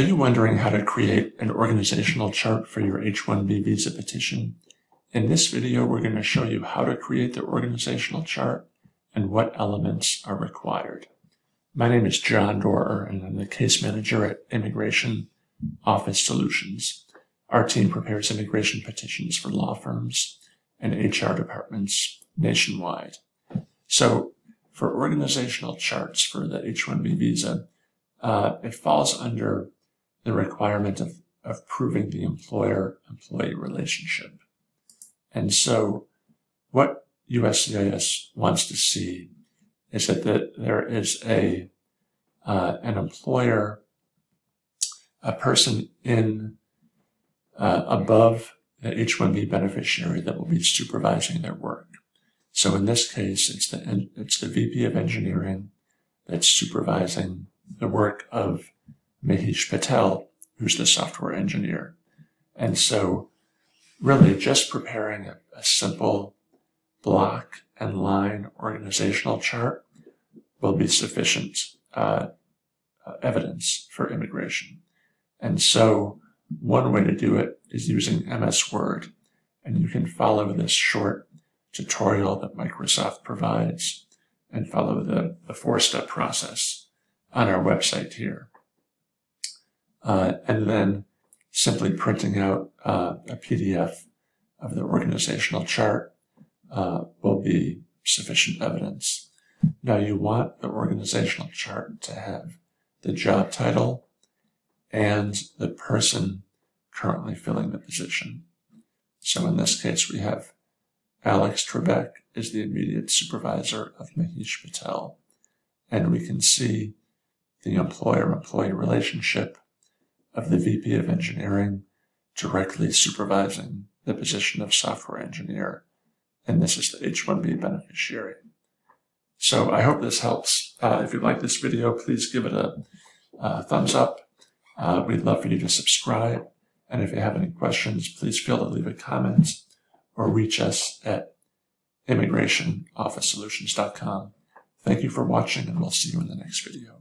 Are you wondering how to create an organizational chart for your H-1B visa petition? In this video, we're going to show you how to create the organizational chart and what elements are required. My name is John Dorer, and I'm the case manager at Immigration Office Solutions. Our team prepares immigration petitions for law firms and HR departments nationwide. So for organizational charts for the H-1B visa, it falls under the requirement of proving the employer-employee relationship. And so what USCIS wants to see is that there is an employer, a person in above the H-1B beneficiary that will be supervising their work. So in this case, it's the VP of Engineering that's supervising the work of Mahesh Patel, who's the software engineer. And so really just preparing a simple block and line organizational chart will be sufficient evidence for immigration. And so one way to do it is using MS Word, and you can follow this short tutorial that Microsoft provides and follow the four-step process on our website here. And then simply printing out a PDF of the organizational chart will be sufficient evidence. Now you want the organizational chart to have the job title and the person currently filling the position. So in this case, we have Alex Trebek is the immediate supervisor of Mahesh Patel. And we can see the employer-employee relationship of the VP of Engineering directly supervising the position of software engineer. And this is the H-1B beneficiary. So I hope this helps. If you like this video, please give it a thumbs up. We'd love for you to subscribe. And if you have any questions, please feel to leave a comment or reach us at immigrationofficesolutions.com. Thank you for watching, and we'll see you in the next video.